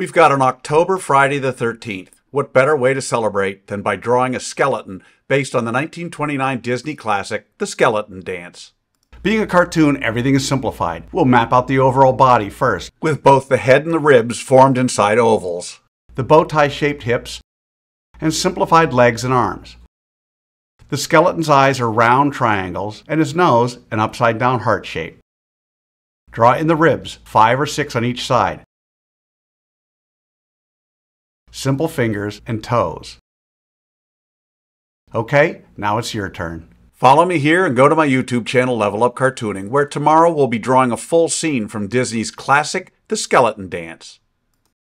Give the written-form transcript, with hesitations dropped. We've got an October Friday the 13th. What better way to celebrate than by drawing a skeleton based on the 1929 Disney classic, The Skeleton Dance. Being a cartoon, everything is simplified. We'll map out the overall body first, with both the head and the ribs formed inside ovals, the bow tie shaped hips, and simplified legs and arms. The skeleton's eyes are round triangles, and his nose an upside down heart shape. Draw in the ribs, 5 or 6 on each side, simple fingers and toes. Okay, now it's your turn. Follow me here and go to my YouTube channel, Level Up Cartooning, where tomorrow we'll be drawing a full scene from Disney's classic, The Skeleton Dance.